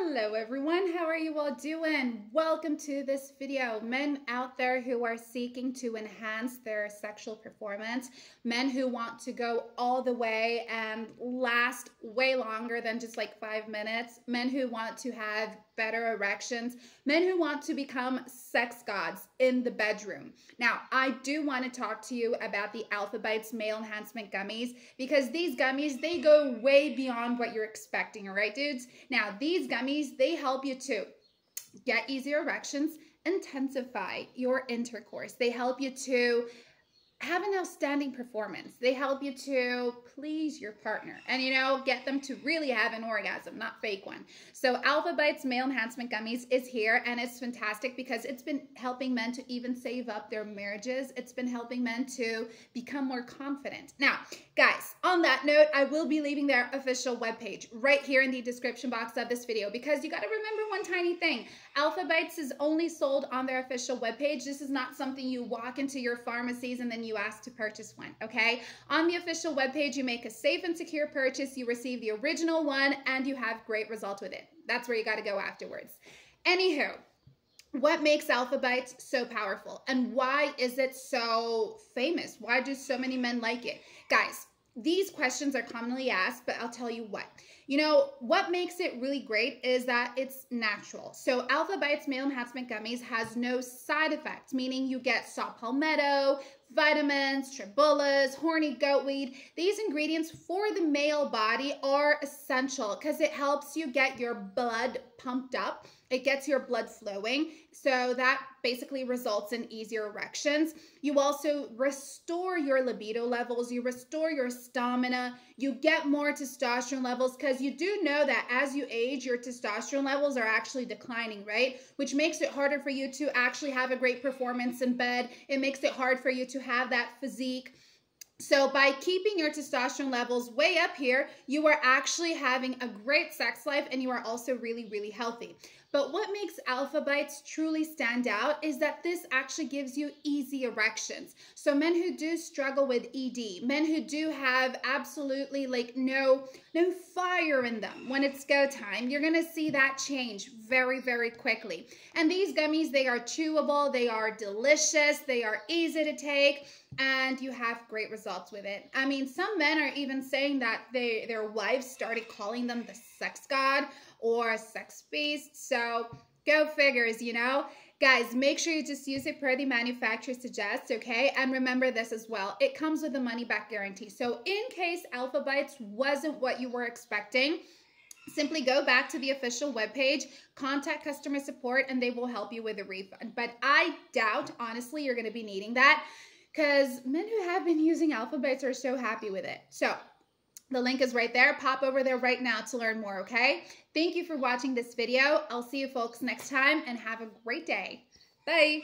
Hello everyone, how are you all doing? Welcome to this video. Men out there who are seeking to enhance their sexual performance, men who want to go all the way and last way longer than just like 5 minutes, men who want to have better erections, men who want to become sex gods in the bedroom. Now, I do want to talk to you about the Alpha Bites Male Enhancement Gummies because these gummies, they go way beyond what you're expecting, all right, dudes? Now, these gummies, they help you to get easier erections, intensify your intercourse. They help you to have an outstanding performance. They help you to please your partner and, you know, get them to really have an orgasm, not fake one. So Alpha Bites Male Enhancement Gummies is here, and it's fantastic because it's been helping men to even save up their marriages. It's been helping men to become more confident. Now, guys, on that note, I will be leaving their official webpage right here in the description box of this video because you got to remember one tiny thing. Alpha Bites is only sold on their official webpage. This is not something you walk into your pharmacies and then you ask to purchase one, okay? On the official webpage, you make a safe and secure purchase, you receive the original one, and you have great results with it. That's where you got to go afterwards. Anywho, what makes Alpha Bites so powerful? And why is it so famous? Why do so many men like it? Guys, these questions are commonly asked, but I'll tell you what. You know, what makes it really great is that it's natural. So Alpha Bites Male Enhancement Gummies has no side effects, meaning you get saw palmetto, vitamins, tribulas, horny goatweed. These ingredients for the male body are essential because it helps you get your blood pumped up. It gets your blood flowing, so that basically results in easier erections. You also restore your libido levels. You restore your stamina. You get more testosterone levels because you do know that as you age, your testosterone levels are actually declining, right? Which makes it harder for you to actually have a great performance in bed. It makes it hard for you to have that physique. So by keeping your testosterone levels way up here, you are actually having a great sex life and you are also really, really healthy. But what makes Alpha Bites truly stand out is that this actually gives you easy erections. So men who do struggle with ED, men who do have absolutely like no fire in them when it's go time, you're going to see that change very, very quickly. And these gummies, they are chewable, they are delicious, they are easy to take, and you have great results with it. I mean, some men are even saying that their wives started calling them the sex god or sex beast. So go figures, you know. Guys, make sure you just use it per the manufacturer suggests, okay? And remember this as well. It comes with a money-back guarantee. So in case Alpha Bites wasn't what you were expecting, simply go back to the official webpage, contact customer support, and they will help you with a refund. But I doubt, honestly, you're going to be needing that, because men who have been using Alpha Bites are so happy with it. So the link is right there. Pop over there right now to learn more, okay? Thank you for watching this video. I'll see you folks next time and have a great day. Bye.